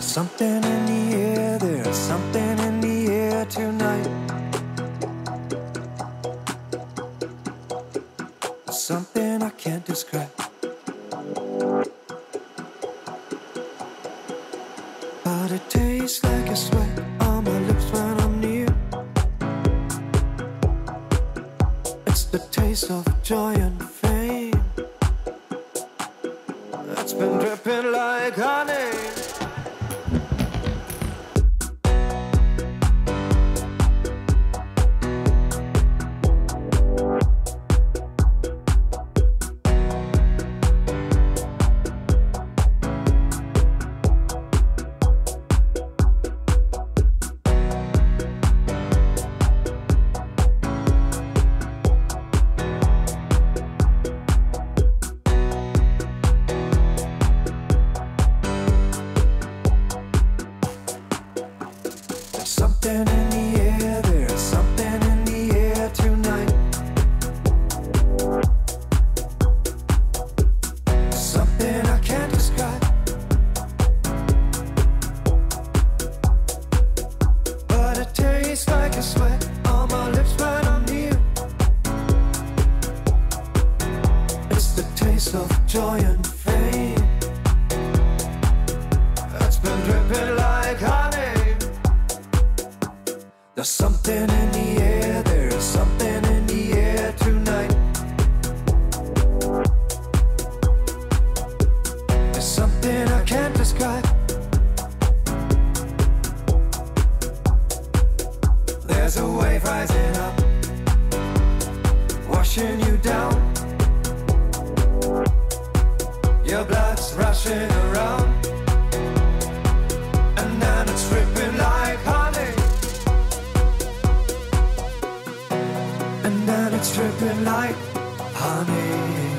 Something in the air, there's something in the air tonight. Something I can't describe. But it tastes like a sweat on my lips when I'm near. It's the taste of joy and fame that's been dripping like honey. Something in the air, there's something in the air tonight. Something I can't describe, but it tastes like a sweat on my lips when I'm near. It's the taste of joy and fame that's been dripping like honey. There's something in the air, there's something in the air tonight. There's something I can't describe. There's a wave rising up, washing you down. Your blood's rushing around, and then it's dripping like honey. And then it's dripping like honey.